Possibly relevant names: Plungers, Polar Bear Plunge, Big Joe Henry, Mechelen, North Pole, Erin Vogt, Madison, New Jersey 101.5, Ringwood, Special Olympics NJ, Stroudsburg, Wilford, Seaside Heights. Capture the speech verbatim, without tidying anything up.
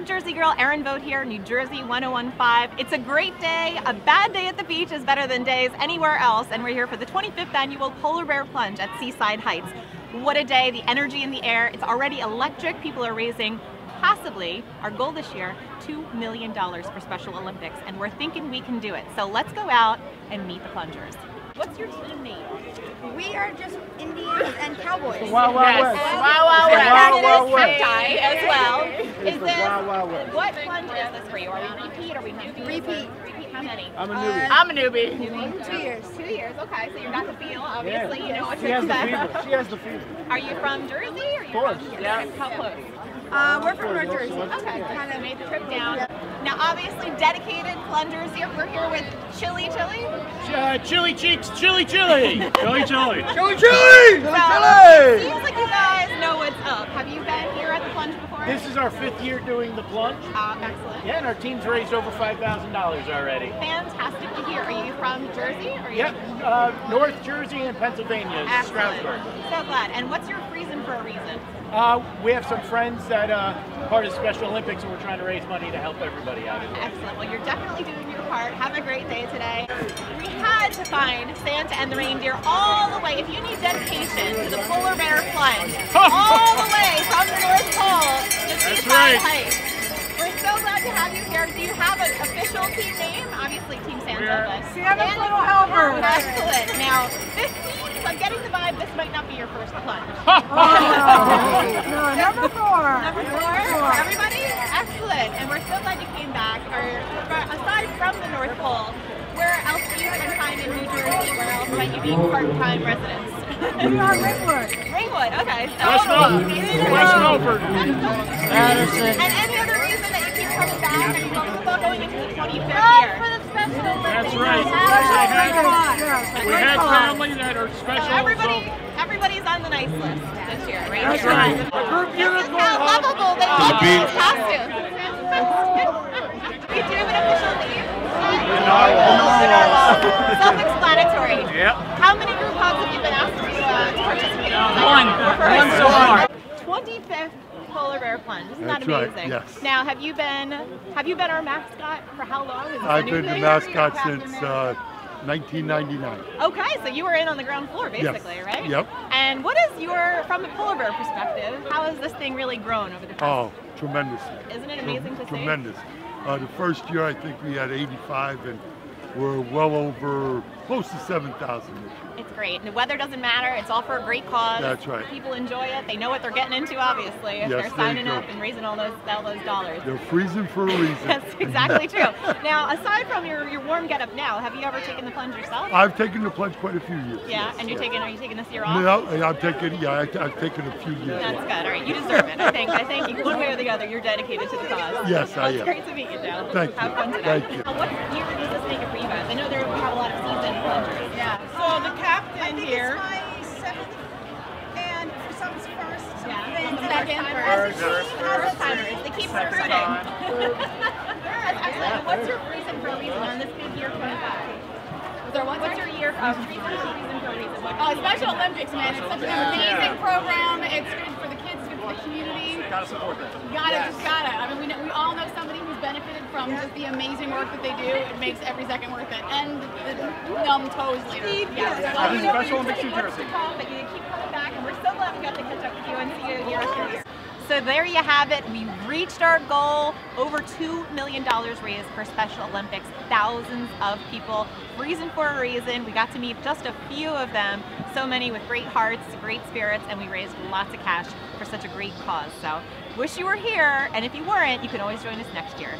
up, Jersey Girl? Erin Vogt here, New Jersey one oh one point five. It's a great day. A bad day at the beach is better than days anywhere else, and we're here for the twenty-fifth annual Polar Bear Plunge at Seaside Heights. What a day, the energy in the air. It's already electric. People are raising, possibly, our goal this year, two million dollars for Special Olympics, and we're thinking we can do it. So let's go out and meet the plungers. What's your team name? We are just Indians and Cowboys. Wow, wow, yes. Wow, wow, wow, wow. As well. Is this, wow, wow, wow. What plunge is this for you? Are we repeat? Are we newbies? Repeat. Repeat. How many? I'm a newbie. Uh, I'm a newbie. newbie. Two years. Two years. Okay, so you've got the feel. Obviously, yeah. You know what to expect. She has the fever. Are you from Jersey? Or are you of course. From yeah. How close? Uh, we're from North Jersey. Okay, yeah. Kind of made the trip down. Yeah. Now, obviously, dedicated plungers here. We're here with Chili Chili. Uh, chili Cheeks, Chili Chili. Chili Chili. Chili Chili. So, chili. Seems like you guys know what's up. Have you been here at the plunge before? This is our fifth year doing the plunge. Uh, excellent. Yeah, and our team's raised over five thousand dollars already. Fantastic to hear. Are you from Jersey? Or are you yep, uh, North Jersey and Pennsylvania, Stroudsburg. So glad. And what's your reason for a reason? Uh, we have some friends that uh, are part of Special Olympics, and we're trying to raise money to help everybody out. Excellent. Well, you're definitely doing your part. Have a great day today. We had to find Santa and the reindeer all the way. If you need dedication to the Polar Bear Plunge, all the way from the North Pole to Seaside Heights. We're so glad to have you here. Do you have an official team name? Obviously, Team Santa. Yeah. Santa's Little Helper. Excellent. Now, fifteen, so I'm getting the vibe this might not be your first plunge. Number four. Number four. Everybody? Excellent. And we're so glad you came back. Or, aside from the North Pole, where else do you spend time in New Jersey? Where else might you be part-time residents? We are Ringwood. Ringwood, okay. So West Wilford. Madison. And any other reason that you keep coming back? Are you talking about going into the twenty-fifth year? Oh, for the Special Olympics. That's right. Yeah. We had family that are special. So everybody, everybody's on the nice list this year, right? That's here. Right. The group unit is how lovable they look in these costumes. We do have an official name. Self-explanatory. Yep. How many group hugs have you been asked to uh, participate in? One. One so far. twenty-fifth Polar Bear Plunge. Isn't that amazing? Right. Yes. Now, have you been have you been our mascot for how long? Is I've been the mascot since uh, nineteen ninety-nine. Okay, so you were in on the ground floor, basically, yes. Right? Yep. And what is your, from a polar bear perspective, how has this thing really grown over the past? Oh, tremendously. Isn't it amazing Tre to see? Tremendous. Uh, the first year, I think we had eighty-five, and we're well over, close to seven thousand this year. It's great. And the weather doesn't matter. It's all for a great cause. That's right. People enjoy it. They know what they're getting into, obviously, if yes, they're signing they up and raising all those all those dollars. They're freezing for a reason. That's exactly true. Now, aside from your, your warm getup now, have you ever taken the plunge yourself? I've taken the plunge quite a few years. Yeah, yes, and you're yes. taking, are you taking this year off? No, I've taken, yeah, I've, I've taken a few years That's off. Good. All right. You deserve it, I think. I thank you. One way or the other, you're dedicated to the cause. Yes, well, I it's am. It's great to meet you, Joe. Thank have you. Fun today. Thank you. Now, what year does this make it for you guys? I know there have a lot of season plungers. Yeah. So the captain here. It's my seventh and for some first. Yeah. And second, first. First, first, first. They keep recruiting. That's excellent. What's your reason for a reason on this big year twenty-five? There one, what's your year for reason for a reason for a reason? Oh, Special Olympics, man. It's such an amazing program. It's good for the kids, good for the community. Gotta support them. Gotta, yes. Just gotta. I mean, we, know, we all know somebody who's benefited from just the amazing work that they do. It makes every second worth it. And the numb toes later. Yeah. So I mean, Special Olympics New Jersey. But you keep coming back, and we're so glad we got to catch up with you and see you year after year. So there you have it. We reached our goal. Over two million dollars raised for Special Olympics. Thousands of people. Reason for a reason. We got to meet just a few of them. So many with great hearts, great spirits, and we raised lots of cash for such a great cause. So wish you were here, and if you weren't, you can always join us next year.